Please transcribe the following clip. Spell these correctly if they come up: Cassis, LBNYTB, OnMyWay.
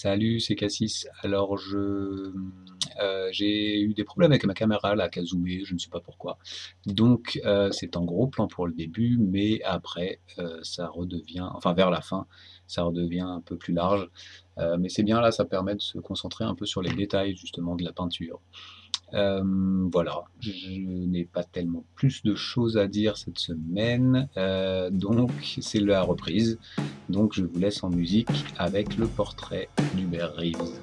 Salut, c'est Cassis. Alors, j'ai eu des problèmes avec ma caméra, là, qu'à zoomer, je ne sais pas pourquoi. Donc, c'est en gros plan pour le début, mais après, ça redevient, enfin, vers la fin, ça redevient un peu plus large. Mais c'est bien, là, ça permet de se concentrer un peu sur les détails, justement, de la peinture. Voilà, je n'ai pas tellement plus de choses à dire cette semaine, donc c'est la reprise. Donc je vous laisse en musique avec le portrait d'Hubert Reeves.